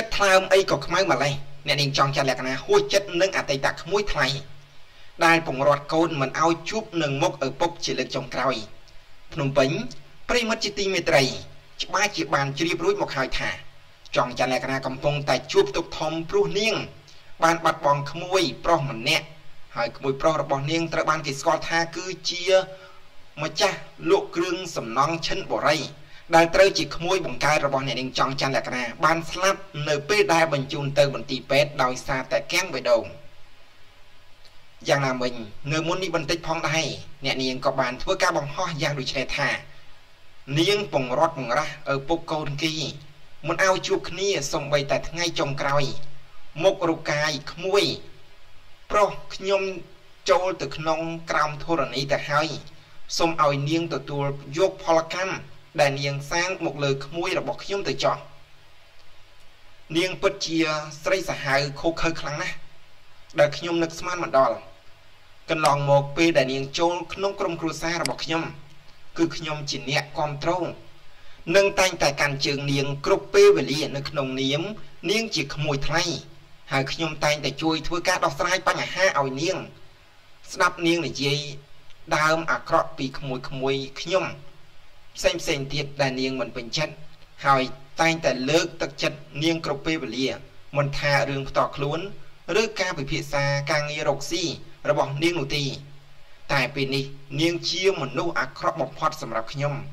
chất tham ấy có máy mà lấy nên đình trong cha lẹt này hôi chất nâng ở tay đặt mũi thay đai bùng rọt côn mình ao chúc nâng mốc ở bốc chỉ lực trong cày nồng bánh prey mất chi tiền mệt rầy ba chỉ bàn chỉ rút một hai thả trong cha lẹt này cầm phong tay chúc tục thom pru nieng bàn bạt bòn khăm mui pro mình nè hỏi mui pro là bòn nieng tờ bàn thì score tha cứ chia mà cha lộ cương sầm non chân bỏ râyได้เตยจิขโมยบงการระบอบเนี่ยจองจันแหลกนาบานสลับเนื้อเป็ดได้บรรจุเตยบรรทีเป็ดดอยซาแต่แก้งไปดงอย่างนั้นมันเนื้อมุนนี่บรรทิพองได้เนี่ยนี่ยังกบานทั่วกาบองห่อยางดูเชยท่านี่ยังปงรอดปงระปุกโกนกีมันเอาจุกนี่ส่งไปแต่ทั้งไงจงไกรมกรุกายขโมยเพราะยมโจตึกนองกรามโทรณีแต่ให้ส่งเอาเนียงตัวยกพลักันได้เนียงสร้างมุกเลยขโมยระบบขยมตัวจอเนียงปัจเจียใส่สหายโคเคยครั้งนะได้ขยมนึกสมานมันดอลกันลองหมกไปได้เนียงโจลขนมกลมครูซ่าระบบขยมคือขยมจีเนียความตรงนึ่งแต่งแต่การเจิงเนียงกรุบเปเวลีนึกขนมเนียมเนียงจีขโมยไทยหายขยมแต่งแต่ช่วยทั่วการดอกสลายปัญหาเอาเนียงสนับเนียงในใจดาวอักระปีขโมยขยมเส้นเส้นเทียดแต่เนียงมันเป็นเช่นหายตายแต่เลิกตัดจัดเนียงกรุบเปรี้ยเลียมันทาเรื่องต่อคลุ้นหรือการไปพิษาการเงยรกซี่ระบบเนียงหนุ่ยตีตายเป็นนี่เนียงเชี่ยวมันนู่อักครบบพอดสำหรับขยมเ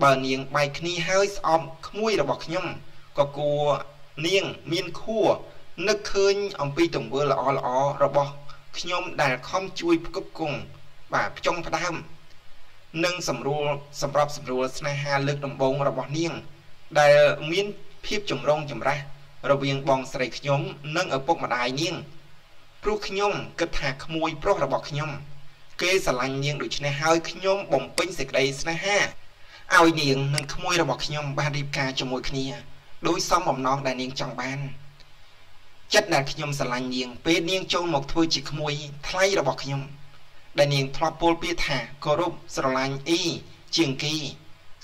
บอร์เนียงใบคณีเฮสอมขมุยระบบขยมก็กลัวเนียงมีนคู่นึกคืนอมปีตุ่มเบอร์ละอ้อระบบขยมได้คอมช่วยกุบกุงบ่าจงพระดามนึ่งสำรวจสำหรับสำรวจในหาเลือกดมบงระบบเนียงได้มีพิบจมรงจมระระเบียงบองใส่ขยมนึ่งเอาปกมาได้เนียงปลุกขยมกระถางขโมยปลุกระบบขยมเกยสลังเนียงโดยใช้ในหาขยมบ่มปิ้งเสกใดในหาเอาเนียงนึ่งขโมยระบบขยมบาริบกาจมวยขณีโดยซ้อมบ่มน้องได้เนียงจังบ้านจัดหนักขยมสลังเนียงเป็นเนียงโจมหมกทวยจิขโมยไล่ระบบขยมได้เนียงพลอปโปลปีถ่าโกรุบสโลลังอีเจียงกี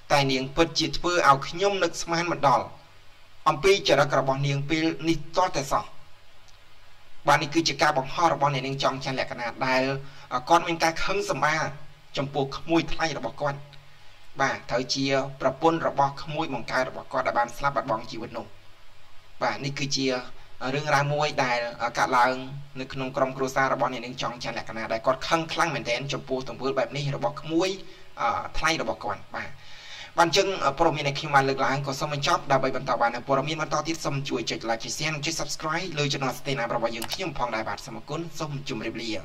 แต่เนียงเปิดจิตเพื่อเอาขย่มนึกสมานมันดอลอัมพีจะรักระบอบเนียงปีนิตอแต่สองบ้านนี้คือจะการบังห่อระบอบเนียงจองชันแหลกขนาดได้ก้อนเป็นการเคลื่อนสมาจมปูขมุยไทยระบอบก้อนบ่าเท้าเจียประปนระบอบขมุยมองกายระบอบก้อนได้บานสลับบัดบองจีวันนุ่มบ่านี่คือเจียเรื่องราวมวยได้กะลังนึกนงกรมครูซาระบอบเนี่ยนึงจองจันแหลกนาได้กอดข้างคลั่งเหมือนแดนจมปูตมเพื่อแบบนี้ระบอบมวยไทยระบอบก่อนมาวันจึงโปรมีในคิวมันเลือกหลังก็สมัยชอบได้ใบบรรดาวันโปรมีมันต่อที่สมจุยจุดไลค์จุดเซียนจุด subscribe เลยจนนอนสเตนอัพระบอบยังขี้ยมพองได้บาทสมกุลสมจุ่มเรียบ